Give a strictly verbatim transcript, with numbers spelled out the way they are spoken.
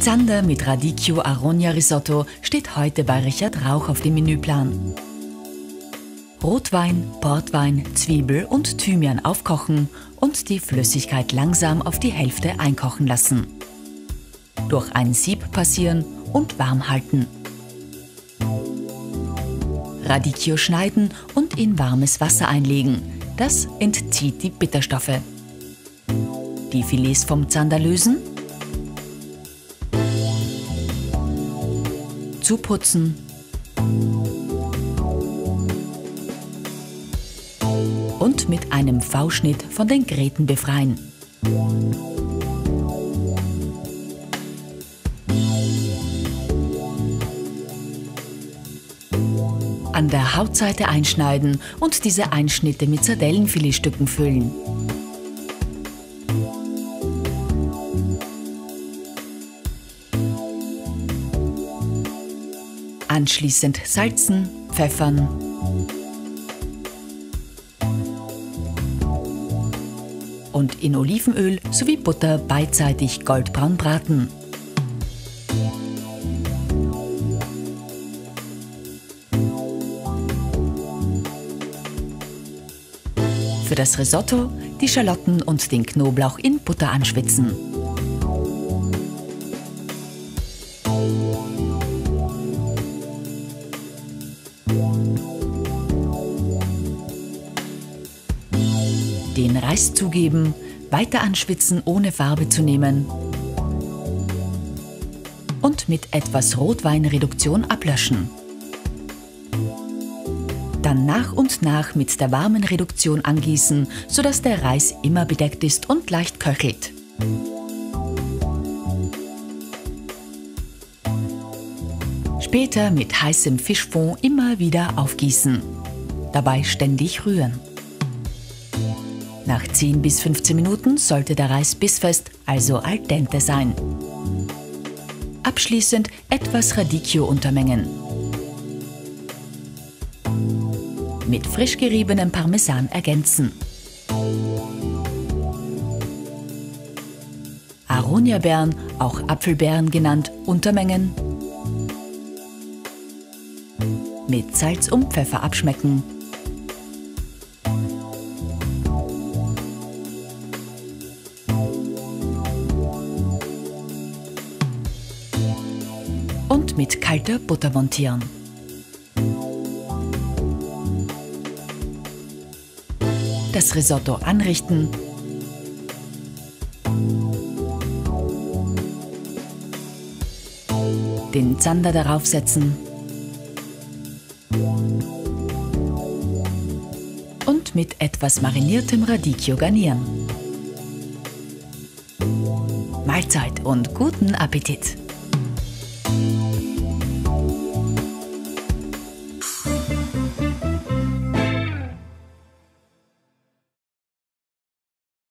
Zander mit Radicchio-Aronia-Risotto steht heute bei Richard Rauch auf dem Menüplan. Rotwein, Portwein, Zwiebel und Thymian aufkochen und die Flüssigkeit langsam auf die Hälfte einkochen lassen. Durch ein Sieb passieren und warm halten. Radicchio schneiden und in warmes Wasser einlegen. Das entzieht die Bitterstoffe. Die Filets vom Zander lösen, zuputzen, und mit einem V-Schnitt von den Gräten befreien. An der Hautseite einschneiden und diese Einschnitte mit Sardellenfiletstücken füllen. Anschließend salzen, pfeffern und in Olivenöl sowie Butter beidseitig goldbraun braten. Für das Risotto die Schalotten und den Knoblauch in Butter anschwitzen. Den Reis zugeben, weiter anschwitzen, ohne Farbe zu nehmen und mit etwas Rotweinreduktion ablöschen. Dann nach und nach mit der warmen Reduktion angießen, sodass der Reis immer bedeckt ist und leicht köchelt. Später mit heißem Fischfond immer wieder aufgießen. Dabei ständig rühren. Nach zehn bis fünfzehn Minuten sollte der Reis bissfest, also al dente sein. Abschließend etwas Radicchio untermengen. Mit frisch geriebenem Parmesan ergänzen. Aroniabeeren, auch Apfelbeeren genannt, untermengen. Mit Salz und Pfeffer abschmecken. Und mit kalter Butter montieren. Das Risotto anrichten . Den Zander darauf setzen und mit etwas mariniertem Radicchio garnieren. Mahlzeit und guten Appetit!